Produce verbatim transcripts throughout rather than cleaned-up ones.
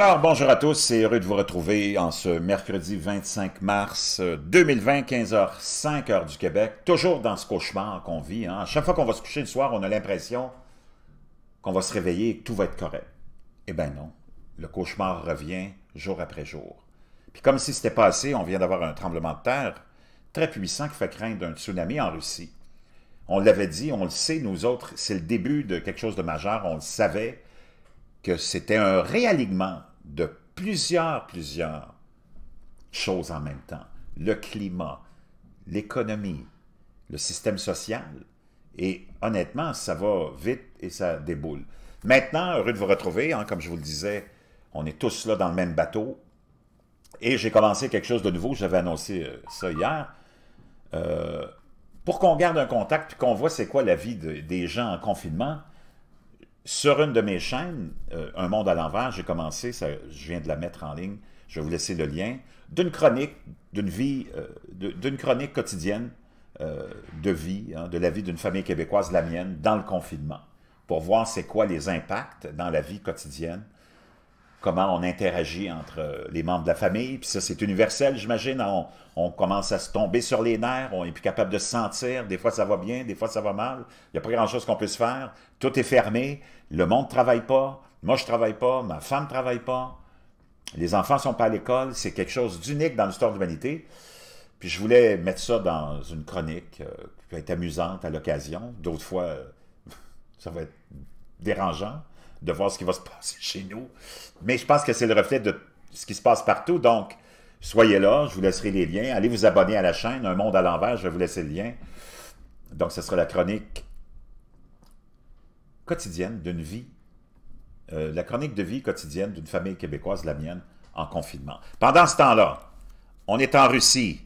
Alors, bonjour à tous, c'est heureux de vous retrouver en ce mercredi vingt-cinq mars deux mille vingt, quinze heures cinq, heure du Québec, toujours dans ce cauchemar qu'on vit. Hein. À chaque fois qu'on va se coucher le soir, on a l'impression qu'on va se réveiller et que tout va être correct. Eh bien non, le cauchemar revient jour après jour. Puis comme si c'était pas assez, on vient d'avoir un tremblement de terre très puissant qui fait craindre un tsunami en Russie. On l'avait dit, on le sait, nous autres, c'est le début de quelque chose de majeur, on le savait, que c'était un réalignement de plusieurs, plusieurs choses en même temps. Le climat, l'économie, le système social. Et honnêtement, ça va vite et ça déboule. Maintenant, heureux de vous retrouver. Hein, comme je vous le disais, on est tous là dans le même bateau. Et j'ai commencé quelque chose de nouveau. J'avais annoncé ça hier. Euh, pour qu'on garde un contact et qu'on voit c'est quoi la vie de, des gens en confinement, sur une de mes chaînes, euh, Un monde à l'envers, j'ai commencé, ça, je viens de la mettre en ligne, je vais vous laisser le lien, d'une chronique, d'une vie, euh, d'une chronique quotidienne euh, de vie, hein, de la vie d'une famille québécoise, la mienne, dans le confinement, pour voir c'est quoi les impacts dans la vie quotidienne, comment on interagit entre les membres de la famille, puis ça c'est universel, j'imagine, on, on commence à se tomber sur les nerfs, on n'est plus capable de se sentir, des fois ça va bien, des fois ça va mal, il n'y a pas grand-chose qu'on puisse faire, tout est fermé, le monde ne travaille pas, moi je ne travaille pas, ma femme ne travaille pas, les enfants ne sont pas à l'école, c'est quelque chose d'unique dans l'histoire de l'humanité, puis je voulais mettre ça dans une chronique euh, qui va être amusante à l'occasion, d'autres fois euh, ça va être dérangeant, de voir ce qui va se passer chez nous. Mais je pense que c'est le reflet de ce qui se passe partout. Donc, soyez là, je vous laisserai les liens. Allez vous abonner à la chaîne, Un monde à l'envers, je vais vous laisser le lien. Donc, ce sera la chronique quotidienne d'une vie, euh, la chronique de vie quotidienne d'une famille québécoise, la mienne, en confinement. Pendant ce temps-là, on est en Russie.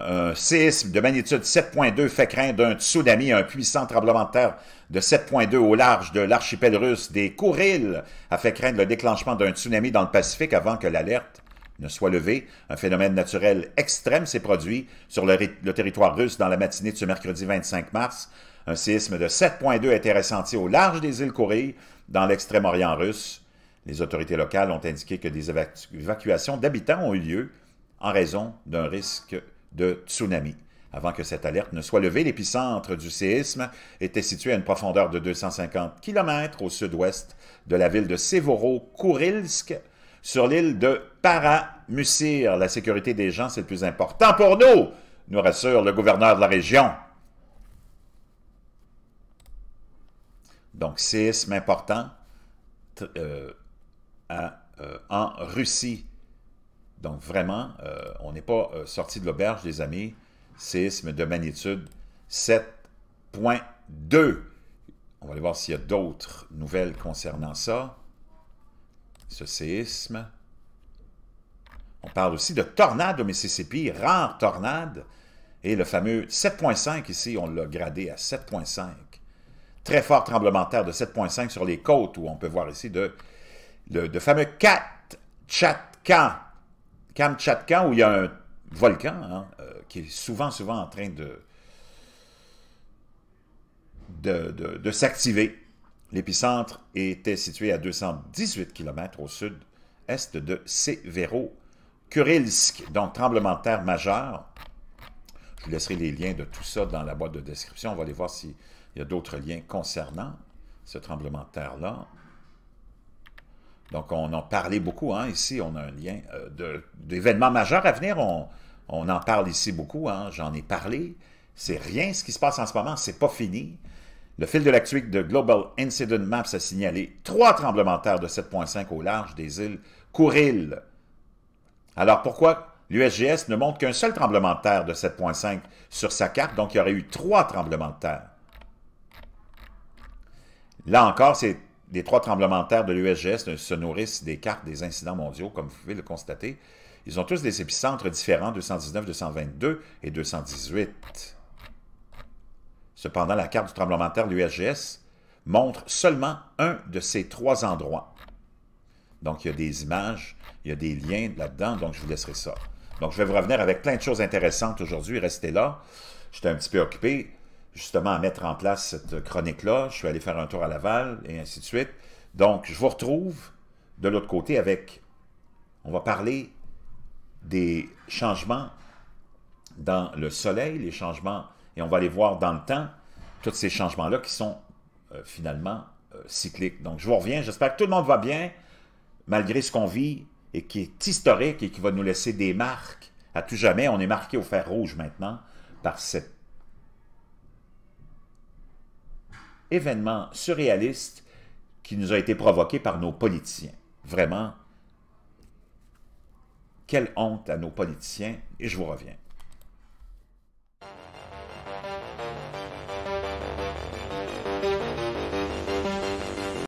Un séisme de magnitude sept point deux fait craindre un tsunami, un puissant tremblement de terre de sept point deux au large de l'archipel russe des Kourils a fait craindre le déclenchement d'un tsunami dans le Pacifique avant que l'alerte ne soit levée. Un phénomène naturel extrême s'est produit sur le, le territoire russe dans la matinée de ce mercredi vingt-cinq mars. Un séisme de sept point deux a été ressenti au large des îles Kourils dans l'extrême-orient russe. Les autorités locales ont indiqué que des évacuations d'habitants ont eu lieu en raison d'un risque de tsunami. Avant que cette alerte ne soit levée, l'épicentre du séisme était situé à une profondeur de deux cent cinquante kilomètres au sud-ouest de la ville de Severo-Kurilsk, sur l'île de Paramusir. La sécurité des gens, c'est le plus important pour nous, nous rassure le gouverneur de la région. Donc, séisme important euh, à, euh, en Russie. Donc vraiment, euh, on n'est pas euh, sorti de l'auberge, les amis. Séisme de magnitude sept point deux. On va aller voir s'il y a d'autres nouvelles concernant ça. Ce séisme. On parle aussi de tornade au Mississippi, rare tornade. Et le fameux sept point cinq ici, on l'a gradé à sept point cinq. Très fort tremblement de terre de sept point cinq sur les côtes, où on peut voir ici de, de, de fameux Kamchatka. Kamchatka, où il y a un volcan hein, euh, qui est souvent, souvent en train de, de, de, de s'activer. L'épicentre était situé à deux cent dix-huit kilomètres au sud-est de Severo-Kurilsk, donc tremblement de terre majeur. Je vous laisserai les liens de tout ça dans la boîte de description. On va aller voir s'il y a d'autres liens concernant ce tremblement de terre-là. Donc, on en parlait beaucoup, hein, ici, on a un lien euh, d'événements majeurs à venir, on, on en parle ici beaucoup, hein, j'en ai parlé, c'est rien ce qui se passe en ce moment, c'est pas fini. Le fil de l'actu de Global Incident Maps a signalé trois tremblements de terre de sept point cinq au large des îles Kourils. Alors, pourquoi l'U S G S ne montre qu'un seul tremblement de terre de sept point cinq sur sa carte, donc il y aurait eu trois tremblements de terre? Là encore, c'est... Les trois tremblements de terre de l'U S G S se nourrissent des cartes des incidents mondiaux, comme vous pouvez le constater. Ils ont tous des épicentres différents, deux cent dix-neuf, deux cent vingt-deux et deux cent dix-huit. Cependant, la carte du tremblement de terre de l'U S G S montre seulement un de ces trois endroits. Donc, il y a des images, il y a des liens là-dedans, donc je vous laisserai ça. Donc, je vais vous revenir avec plein de choses intéressantes aujourd'hui. Restez là, j'étais un petit peu occupé. Justement à mettre en place cette chronique-là. Je suis allé faire un tour à Laval et ainsi de suite. Donc, je vous retrouve de l'autre côté avec, on va parler des changements dans le soleil, les changements, et on va les voir dans le temps, tous ces changements-là qui sont euh, finalement euh, cycliques. Donc, je vous reviens, j'espère que tout le monde va bien, malgré ce qu'on vit, et qui est historique, et qui va nous laisser des marques. À tout jamais, on est marqué au fer rouge maintenant par cet événement surréaliste qui nous a été provoqué par nos politiciens. Vraiment, quelle honte à nos politiciens, et je vous reviens.